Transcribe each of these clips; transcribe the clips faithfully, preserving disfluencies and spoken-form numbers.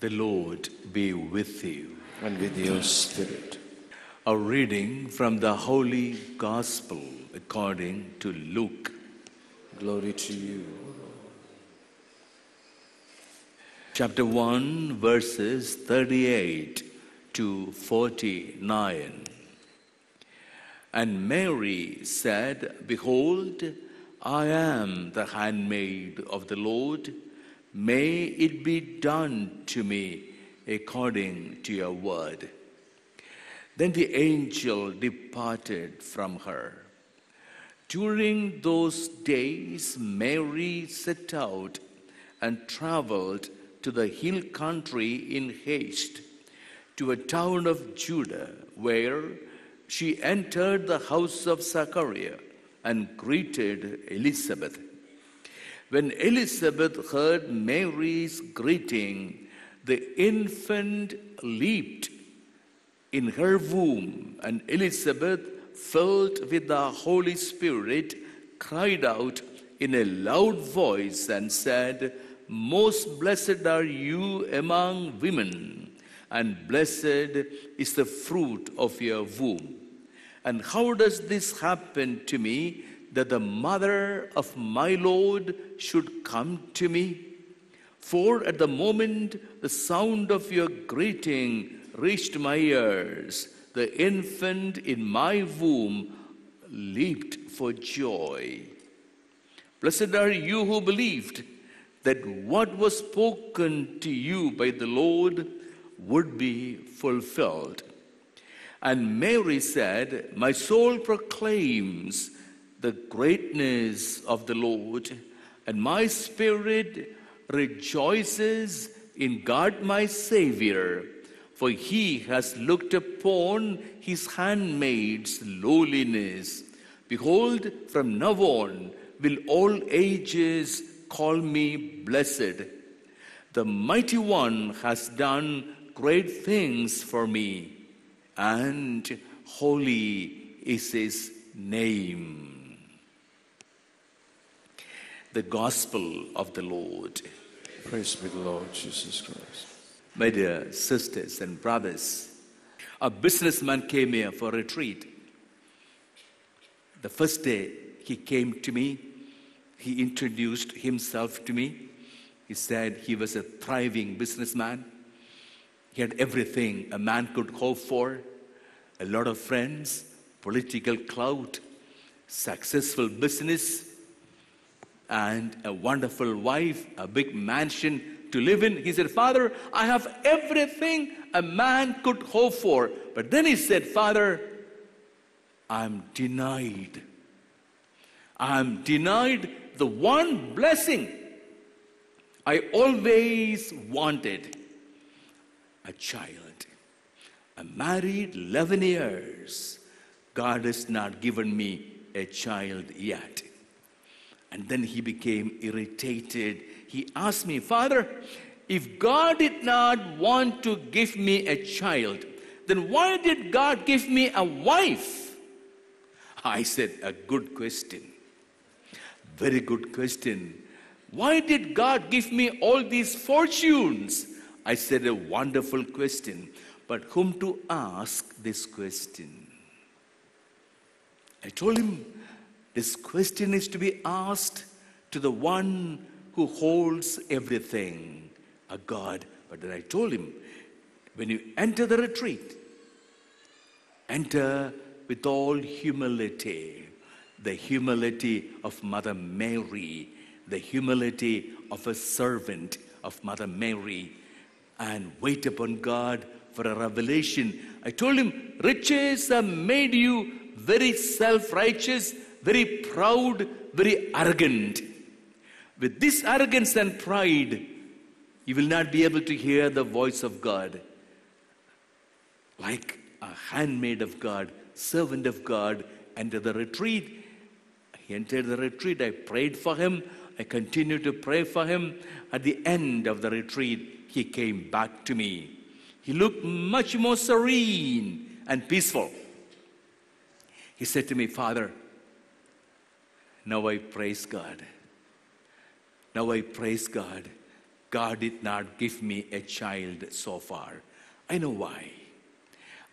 The Lord be with you. And with your spirit. A reading from the Holy Gospel according to Luke. Glory to you, O Lord. Chapter one, verses thirty-eight to forty-nine. And Mary said, Behold, I am the handmaid of the Lord. May it be done to me according to your word. Then the angel departed from her. During those days, Mary set out and traveled to the hill country in haste, to a town of Judah, where she entered the house of Zachariah and greeted Elizabeth. When Elizabeth heard Mary's greeting, the infant leaped in her womb, and Elizabeth, filled with the Holy Spirit, cried out in a loud voice and said, Most blessed are you among women, and blessed is the fruit of your womb. And how does this happen to me, that the mother of my Lord should come to me? For at the moment the sound of your greeting reached my ears, the infant in my womb leaped for joy. Blessed are you who believed that what was spoken to you by the Lord would be fulfilled. And Mary said, My soul proclaims the greatness of the Lord, and my spirit rejoices in God my Savior, for he has looked upon his handmaid's lowliness. Behold, from now on will all ages call me blessed. The Mighty One has done great things for me, and holy is his name. The Gospel of the Lord. Praise be the Lord Jesus Christ. My dear sisters and brothers, a businessman came here for a retreat. The first day he came to me, he introduced himself to me. He said he was a thriving businessman. He had everything a man could hope for, a lot of friends, political clout, successful business, and a wonderful wife, a big mansion to live in. He said, Father, I have everything a man could hope for. But then he said, Father, I'm denied. I'm denied the one blessing I always wanted. A child. I'm married eleven years. God has not given me a child yet. And then he became irritated. He asked me, Father, if God did not want to give me a child, then why did God give me a wife? I said, a good question. Very good question. Why did God give me all these fortunes? I said, a wonderful question. But whom to ask this question? I told him, this question is to be asked to the one who holds everything, a God. But then I told him, when you enter the retreat, enter with all humility, the humility of Mother Mary, the humility of a servant of Mother Mary, and wait upon God for a revelation. I told him, riches have made you very self-righteous, very proud, very arrogant. With this arrogance and pride, you will not be able to hear the voice of God. Like a handmaid of God, servant of God, enter the retreat. He entered the retreat. I prayed for him. I continued to pray for him. At the end of the retreat, he came back to me. He looked much more serene and peaceful. He said to me, Father, now I praise God. Now I praise God God did not give me a child so far. I know why.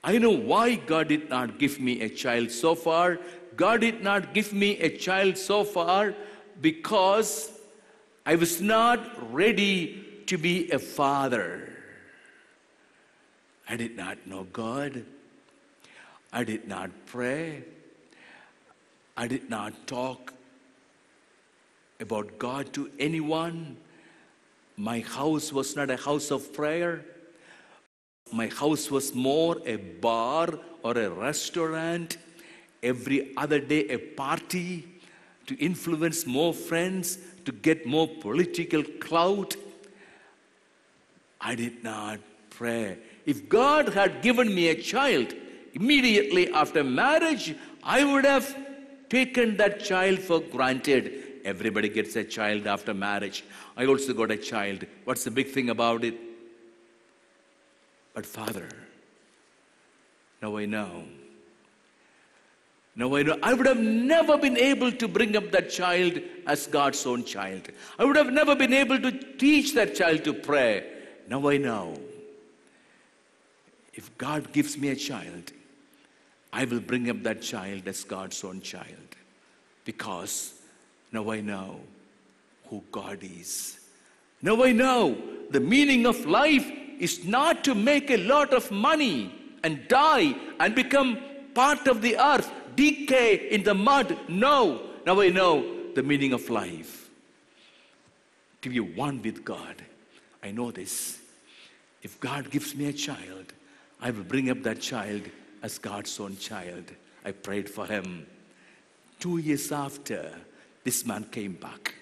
I know why God did not give me a child so far. God did not give me a child so far because I was not ready to be a father. I did not know God. I did not pray. I did not talk about God to anyone. My house was not a house of prayer. My house was more a bar or a restaurant. Every other day a party to influence more friends, to get more political clout. I did not pray. If God had given me a child immediately after marriage, I would have taken that child for granted. Everybody gets a child after marriage. I also got a child. What's the big thing about it? But Father, now I know. Now I know. I would have never been able to bring up that child as God's own child. I would have never been able to teach that child to pray. Now I know. If God gives me a child, I will bring up that child as God's own child. Because now I know who God is. Now I know the meaning of life is not to make a lot of money and die and become part of the earth, decay in the mud. No. Now I know the meaning of life. To be one with God. I know this. If God gives me a child, I will bring up that child as God's own child. I prayed for him. Two years after, this man came back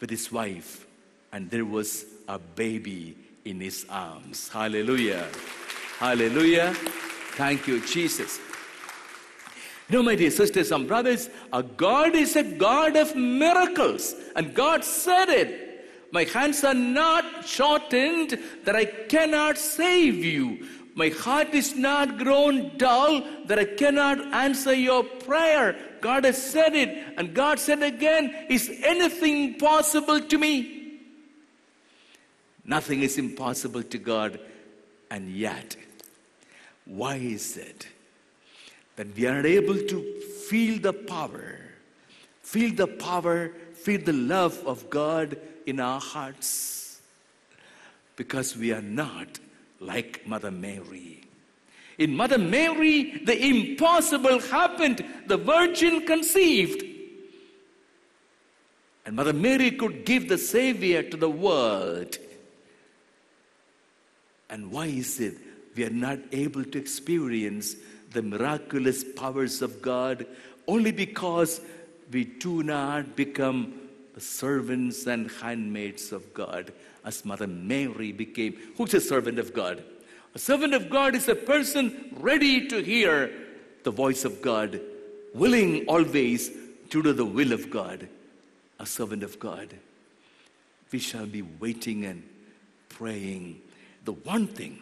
with his wife, and there was a baby in his arms. Hallelujah. Hallelujah. Thank you, Jesus. You know, my dear sisters and brothers, our God is a God of miracles, and God said it. My hands are not shortened that I cannot save you. My heart is not grown dull that I cannot answer your prayer. God has said it, and God said again, is anything possible to me? Nothing is impossible to God, and yet, why is it that we are not able to feel the power, feel the power, feel the love of God in our hearts? Because we are not like Mother Mary. In Mother Mary, the impossible happened. The Virgin conceived. And Mother Mary could give the Savior to the world. And why is it we are not able to experience the miraculous powers of God? Only because we do not become the servants and handmaids of God, as Mother Mary became. Who's a servant of God? A servant of God is a person ready to hear the voice of God, willing always to do the will of God. A servant of God. We shall be waiting and praying. The one thing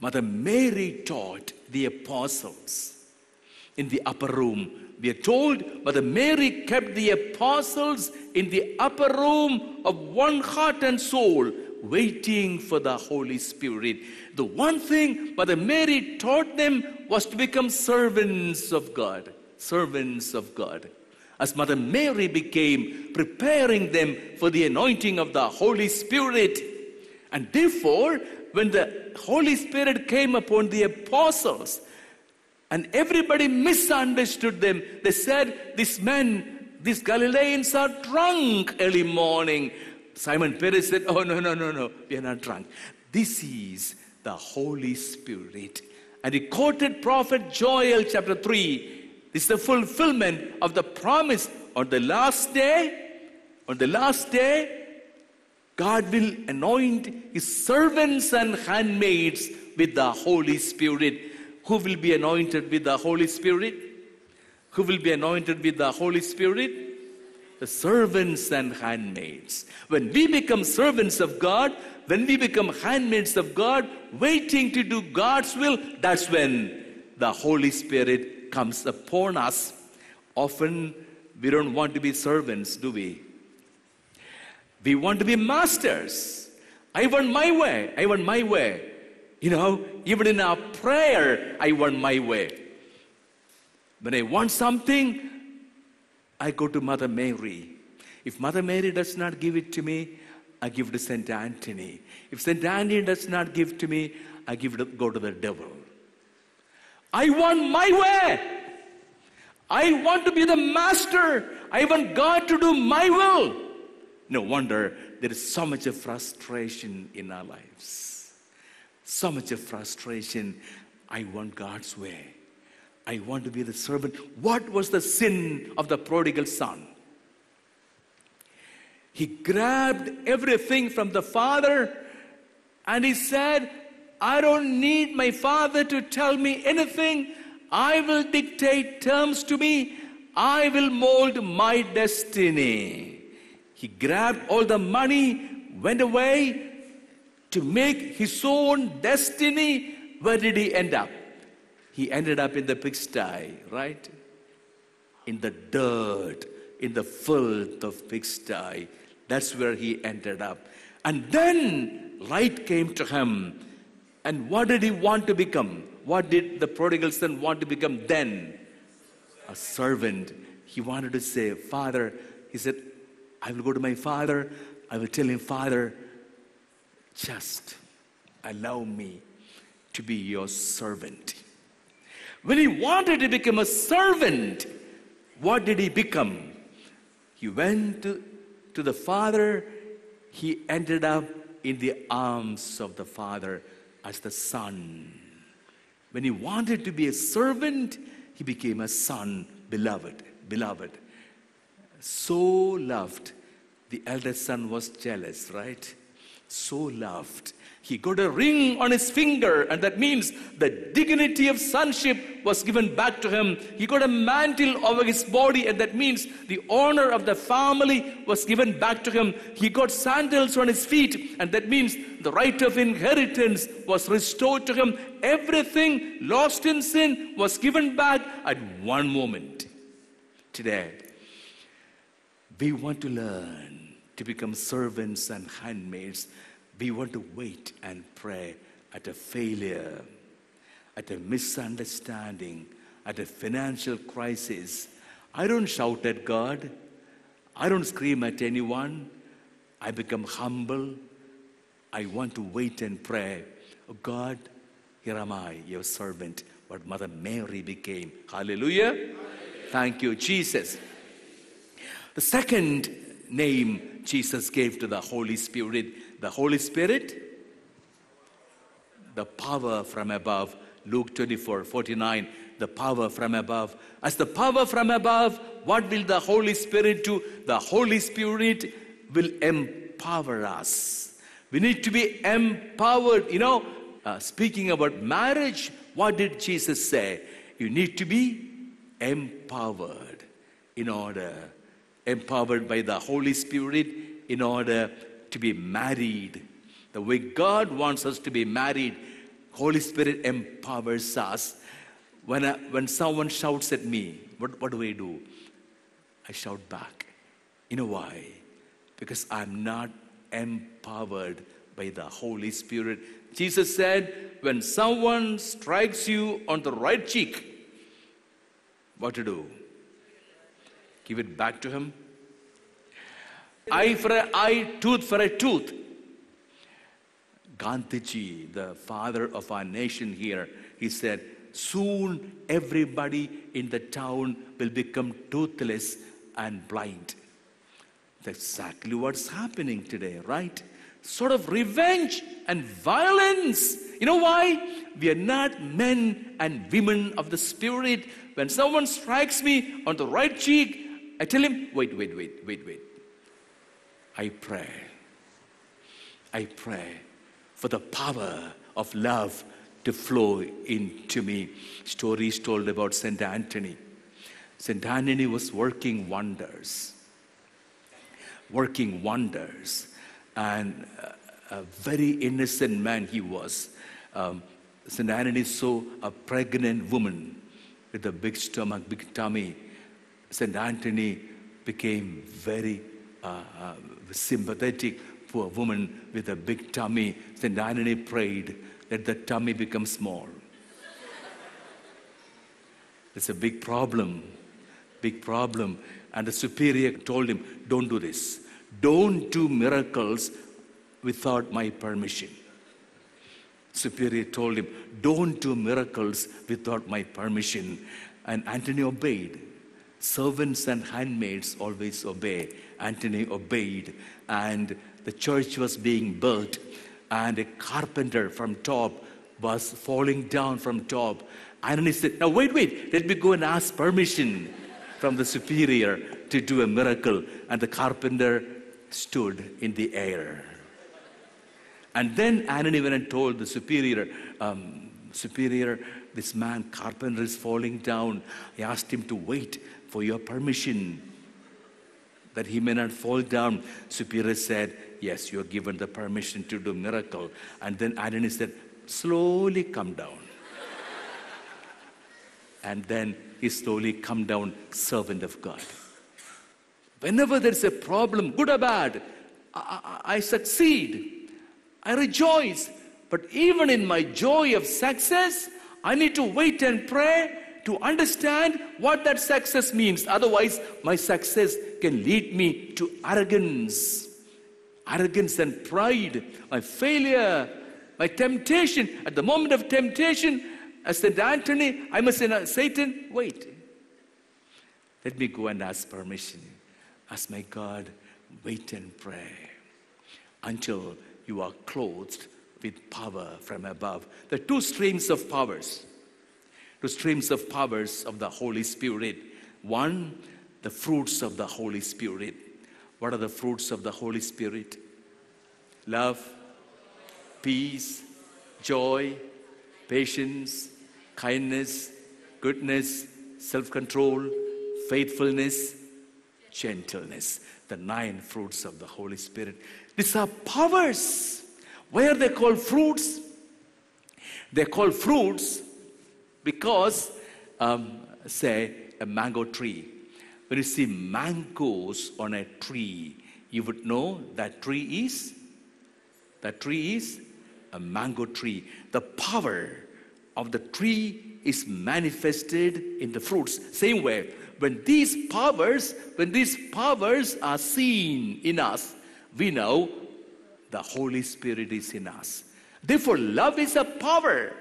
Mother Mary taught the apostles in the upper room. We are told, Mother Mary kept the apostles in the upper room of one heart and soul, waiting for the Holy Spirit. The one thing Mother Mary taught them was to become servants of God. Servants of God. As Mother Mary became, preparing them for the anointing of the Holy Spirit. And therefore, when the Holy Spirit came upon the apostles, and everybody misunderstood them. They said, these men, these Galileans are drunk early morning. Simon Peter said, oh, no, no, no, no, we are not drunk. This is the Holy Spirit. And he quoted Prophet Joel chapter three. This is the fulfillment of the promise. On the last day, on the last day, God will anoint his servants and handmaids with the Holy Spirit. Who will be anointed with the Holy Spirit? Who will be anointed with the Holy Spirit? The servants and handmaids. When we become servants of God, when we become handmaids of God, waiting to do God's will, that's when the Holy Spirit comes upon us. Often we don't want to be servants, do we? We want to be masters. I want my way. I want my way. You know, even in our prayer, I want my way. When I want something, I go to Mother Mary. If Mother Mary does not give it to me, I give it to Saint Anthony. If Saint Anthony does not give to me, I give it to, go to the devil. I want my way. I want to be the master. I want God to do my will. No wonder there is so much of frustration in our lives. So much of frustration. I want God's way. I want to be the servant. What was the sin of the prodigal son? He grabbed everything from the father and he said, I don't need my father to tell me anything. I will dictate terms to me. I will mold my destiny. He grabbed all the money, went away to make his own destiny. Where did he end up? He ended up in the pigsty, right? In the dirt, in the filth of pigsty. That's where he ended up. And then light came to him. And what did he want to become? What did the prodigal son want to become then? A servant. He wanted to say, Father, he said, I will go to my father. I will tell him, Father, just allow me to be your servant. When he wanted to become a servant, what did he become? He went to, to the father. He ended up in the arms of the father as the son. When he wanted to be a servant, he became a son, beloved, beloved. So loved. The eldest son was jealous, right? So loved. He got a ring on his finger, and that means the dignity of sonship was given back to him. He got a mantle over his body, and that means the honor of the family was given back to him. He got sandals on his feet, and that means the right of inheritance was restored to him. Everything lost in sin was given back at one moment. Today, we want to learn to become servants and handmaids. We want to wait and pray at a failure, at a misunderstanding, at a financial crisis. I don't shout at God. I don't scream at anyone. I become humble. I want to wait and pray. Oh God, here am I, your servant, what Mother Mary became. Hallelujah. Hallelujah. Thank you, Jesus. The second name Jesus gave to the Holy Spirit. The Holy Spirit, the power from above. Luke twenty-four forty-nine, the power from above. As the power from above, what will the Holy Spirit do? The Holy Spirit will empower us. We need to be empowered. You know, uh, speaking about marriage, what did Jesus say? You need to be empowered in order Empowered by the Holy Spirit in order to be married. The way God wants us to be married, Holy Spirit empowers us. When, I, when someone shouts at me, what, what do I do? I shout back. You know why? Because I'm not empowered by the Holy Spirit. Jesus said, when someone strikes you on the right cheek, what to do? Give it back to him. Eye for an eye, tooth for a tooth. Gandhiji, the father of our nation here, he said, soon everybody in the town will become toothless and blind. That's exactly what's happening today, right? Sort of revenge and violence. You know why? We are not men and women of the Spirit. When someone strikes me on the right cheek, I tell him, wait, wait, wait, wait, wait. I pray. I pray for the power of love to flow into me. Stories told about Saint Anthony. Saint Anthony was working wonders. Working wonders. And a very innocent man he was. Um, Saint Anthony saw a pregnant woman with a big stomach, big tummy. Saint Anthony became very, uh, uh, sympathetic poor woman with a big tummy. Saint Anthony prayed, let the tummy become small. It's a big problem, big problem. And the superior told him, don't do this. Don't do miracles without my permission. Superior told him, don't do miracles without my permission. And Anthony obeyed. Servants and handmaids always obey. Anthony obeyed. And the church was being built. And a carpenter from top was falling down from top. Anthony said, now wait, wait, let me go and ask permission from the superior to do a miracle. And the carpenter stood in the air. And then Anthony went and told the superior, um, superior, this man, carpenter, is falling down. I asked him to wait for your permission that he may not fall down. Superior said, yes, you are given the permission to do miracle. And then Anthony said, slowly come down. And then he slowly come down, servant of God. Whenever there's a problem, good or bad, I, I, I succeed. I rejoice, but even in my joy of success, I need to wait and pray to understand what that success means. Otherwise, my success can lead me to arrogance, arrogance and pride, my failure, my temptation. At the moment of temptation, as Saint Anthony, I must say, Satan, wait. Let me go and ask permission. Ask my God, wait and pray until you are clothed with power from above. The two streams of powers, two streams of powers of the Holy Spirit. One, the fruits of the Holy Spirit. What are the fruits of the Holy Spirit? Love, peace, joy, patience, kindness, goodness, self-control, faithfulness, gentleness. The nine fruits of the Holy Spirit. These are powers. Why are they called fruits? They're called fruits because, um, say, a mango tree. When you see mangoes on a tree, you would know that tree is, that tree is a mango tree. The power of the tree is manifested in the fruits. Same way, when these powers, when these powers are seen in us, we know the Holy Spirit is in us. Therefore, love is a power.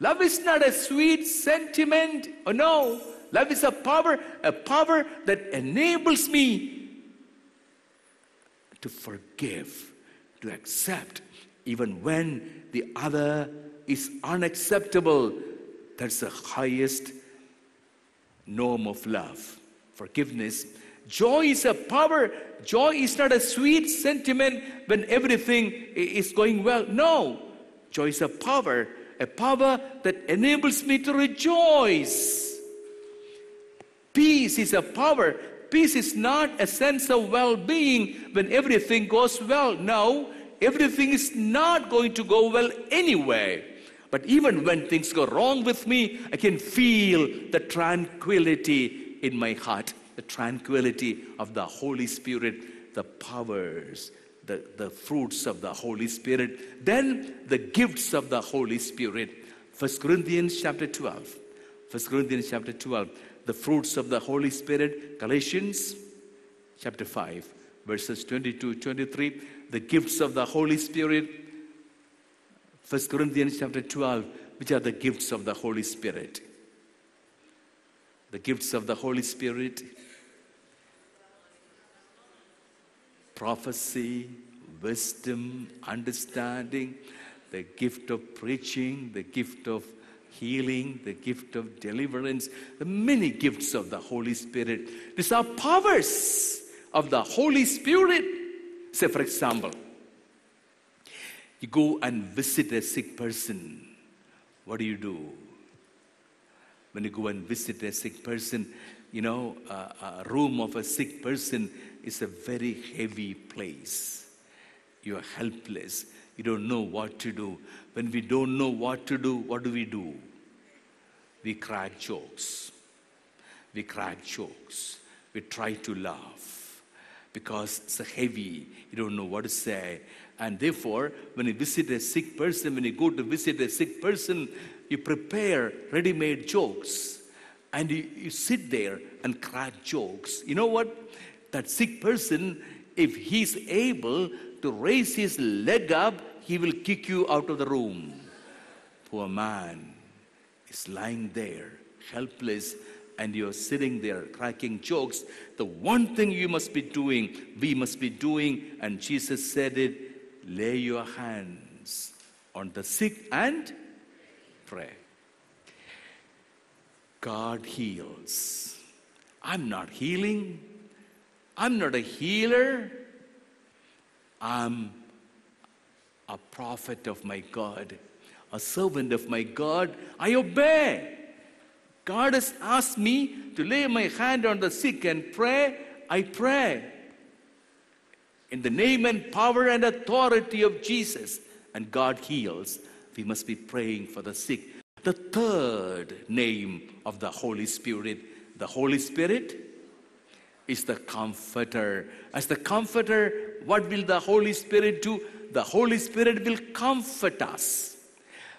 Love is not a sweet sentiment. Oh, no. Love is a power, a power that enables me to forgive, to accept, even when the other is unacceptable. That's the highest norm of love, forgiveness. Joy is a power. Joy is not a sweet sentiment when everything is going well. No. Joy is a power, a power that enables me to rejoice. Peace is a power. Peace is not a sense of well-being when everything goes well. No, everything is not going to go well anyway. But even when things go wrong with me, I can feel the tranquility in my heart. The tranquility of the Holy Spirit, the powers, the, the fruits of the Holy Spirit, then the gifts of the Holy Spirit. First Corinthians chapter twelve. First Corinthians chapter twelve. The fruits of the Holy Spirit. Galatians chapter five, verses twenty-two to twenty-three. The gifts of the Holy Spirit. First Corinthians chapter twelve, which are the gifts of the Holy Spirit. The gifts of the Holy Spirit. Prophecy, wisdom, understanding, the gift of preaching, the gift of healing, the gift of deliverance, the many gifts of the Holy Spirit. These are powers of the Holy Spirit. Say, for example, you go and visit a sick person. What do you do? When you go and visit a sick person, you know, uh, a room of a sick person is a very heavy place. You are helpless. You don't know what to do. When we don't know what to do, what do we do? We crack jokes. We crack jokes. We try to laugh. because it's heavy. You don't know what to say. And therefore, when you visit a sick person, when you go to visit a sick person, you prepare ready-made jokes. And you, you sit there and crack jokes. You know what? That sick person, if he's able to raise his leg up, he will kick you out of the room. Poor man is lying there, helpless, and you're sitting there cracking jokes. The one thing you must be doing, we must be doing, and Jesus said it, lay your hands on the sick and pray. God heals. I'm not healing. I'm not a healer. I'm a prophet of my God, a servant of my God. I obey. God has asked me to lay my hand on the sick and pray. I pray in the name and power and authority of Jesus, and God heals. We must be praying for the sick. The third name of the Holy Spirit, the Holy Spirit is the Comforter. As the Comforter, what will the Holy Spirit do? The Holy Spirit will comfort us,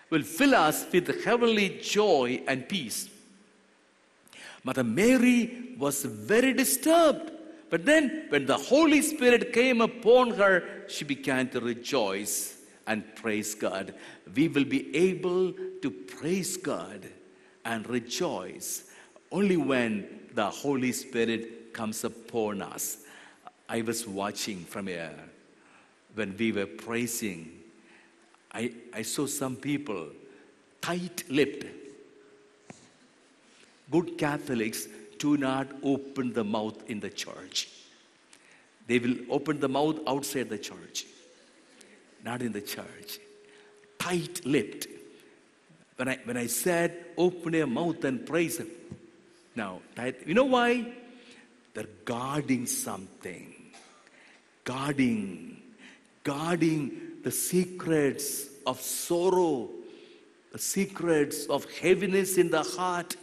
will fill us with heavenly joy and peace. Mother Mary was very disturbed. But then when the Holy Spirit came upon her, she began to rejoice and praise God. We will be able to praise God and rejoice only when the Holy Spirit comes upon us. I was watching from here when we were praising. I, I saw some people tight-lipped. Good Catholics do not open the mouth in the church. They will open the mouth outside the church, not in the church. Tight-lipped. When I, when I said, open your mouth and praise Him. Now, tight, you know why? They're guarding something. Guarding. Guarding the secrets of sorrow, the secrets of heaviness in the heart.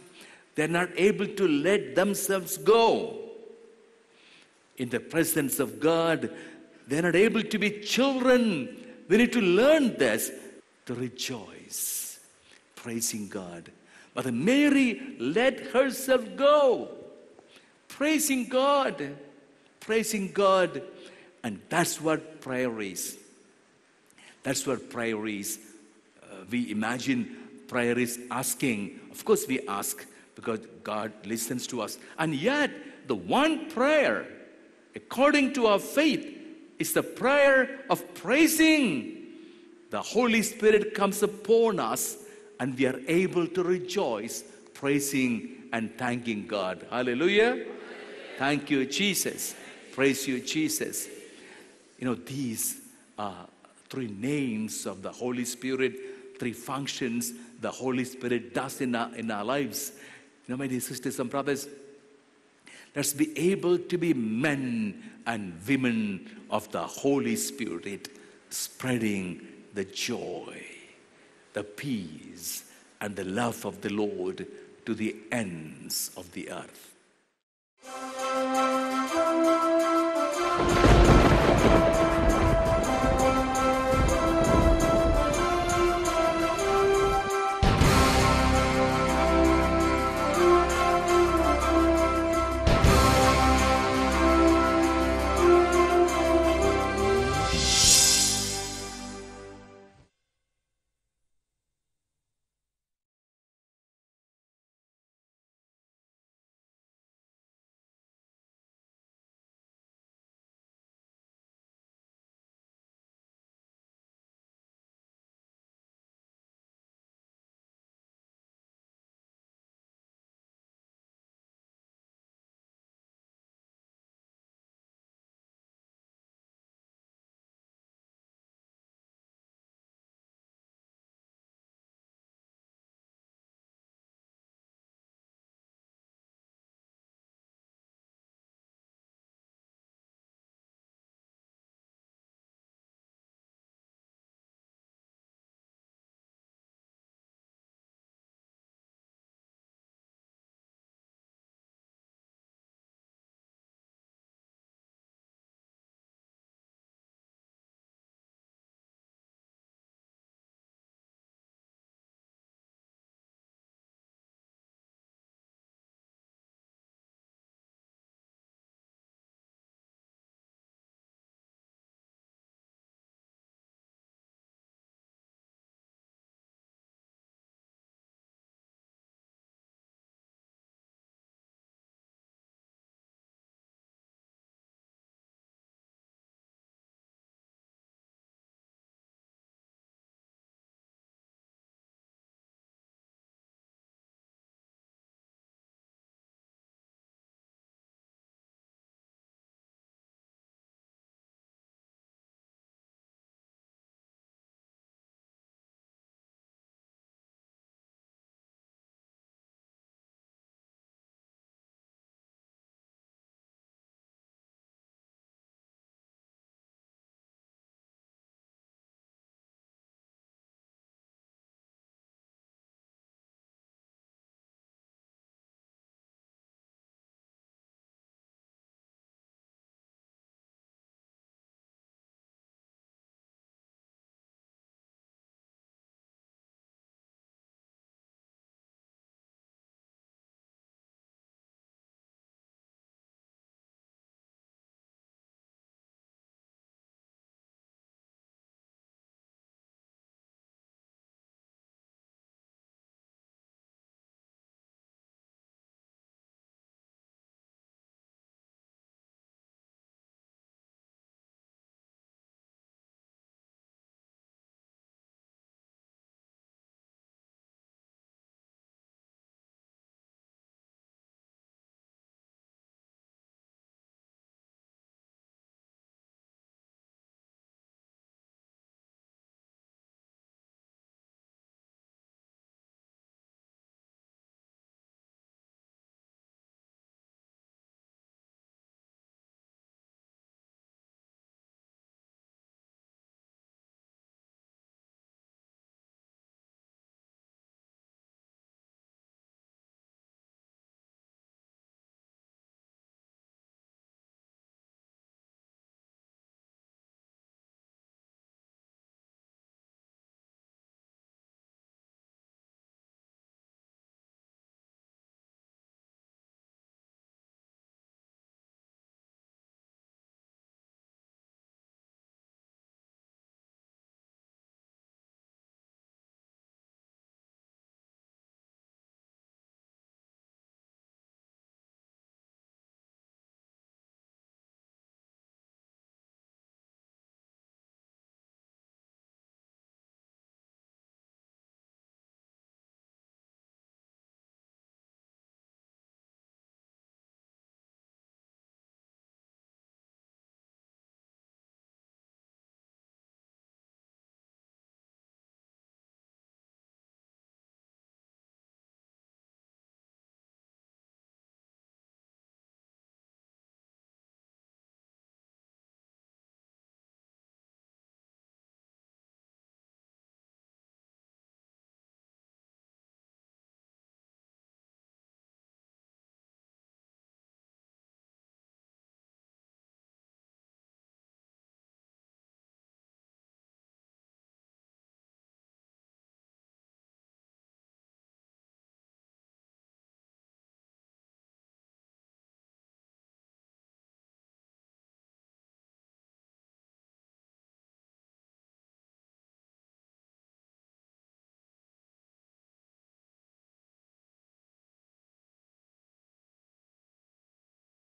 They're not able to let themselves go. In the presence of God, they're not able to be children. We need to learn this, to rejoice, praising God. But Mary let herself go, praising God, praising God. And that's what prayer is. That's what prayer is. Uh, we imagine prayer is asking. Of course we ask because God listens to us. And yet, the one prayer, according to our faith, is the prayer of praising. The Holy Spirit comes upon us and we are able to rejoice, praising and thanking God. Hallelujah. Hallelujah. Thank you, Jesus. Praise you, Jesus. You know, these are three names of the Holy Spirit, three functions the Holy Spirit does in our, in our lives. You know, my dear sisters and brothers, let's be able to be men and women of the Holy Spirit, spreading the joy, the peace, and the love of the Lord to the ends of the earth.